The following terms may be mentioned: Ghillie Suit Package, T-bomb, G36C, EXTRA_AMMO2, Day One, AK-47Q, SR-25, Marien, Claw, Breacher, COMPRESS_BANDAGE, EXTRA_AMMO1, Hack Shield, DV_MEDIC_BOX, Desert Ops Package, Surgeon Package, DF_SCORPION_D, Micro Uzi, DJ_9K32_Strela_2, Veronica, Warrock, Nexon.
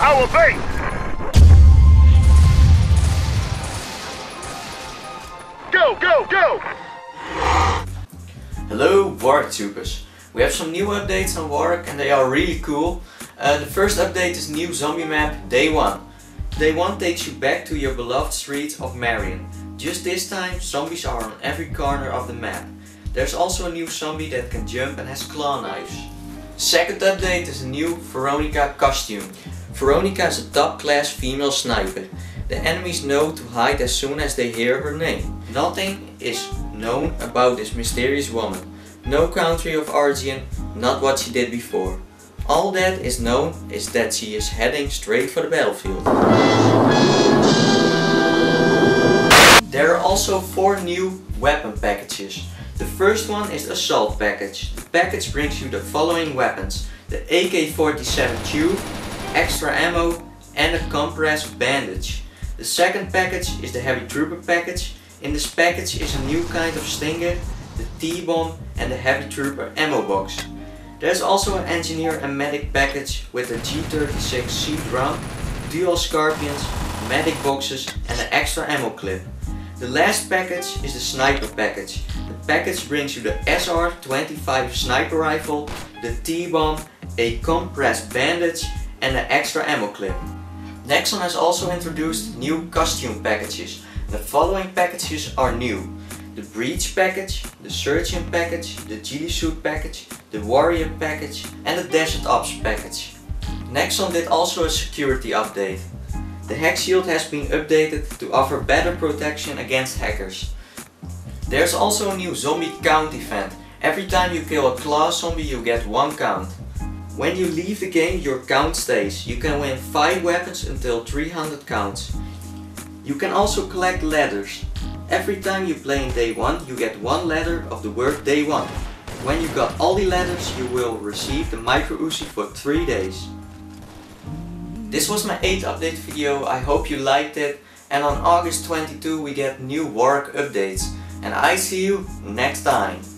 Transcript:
our base! Go, go, go! Hello Warrock troopers. We have some new updates on Warrock and they are really cool. The first update is new zombie map Day One. Day One takes you back to your beloved streets of Marien. Just this time, zombies are on every corner of the map. There's also a new zombie that can jump and has claw knives. Second update is a new Veronica costume. Veronica is a top class female sniper. The enemies know to hide as soon as they hear her name. Nothing is known about this mysterious woman. No country of origin, not what she did before. All that is known is that she is heading straight for the battlefield. There are also 4 new weapon packages. The first one is the Assault Package. The package brings you the following weapons. The AK-47Q, extra ammo and a compressed bandage. The second package is the Heavy Trooper Package. In this package is a new kind of stinger, the T-bomb and the Heavy Trooper ammo box. There's also an Engineer and Medic Package with a G36C drum, dual scorpions, medic boxes and an extra ammo clip. The last package is the Sniper Package. The package brings you the SR-25 sniper rifle, the T-bomb, a compressed bandage and an extra ammo clip. Nexon has also introduced new costume packages. The following packages are new. The Breacher Package, the Surgeon Package, the Ghillie Suit Package, the Warrior Package and the Desert Ops Package. Nexon did also a security update. The Hack Shield has been updated to offer better protection against hackers. There's also a new zombie count event. Every time you kill a claw zombie you get 1 count. When you leave the game your count stays. You can win 5 weapons until 300 counts. You can also collect ladders. Every time you play in Day One you get 1 ladder of the word Day One. When you got all the ladders you will receive the Micro Uzi for 3 days. This was my 8th update video, I hope you liked it, and on August 22 we get new Warrock updates, and I see you next time.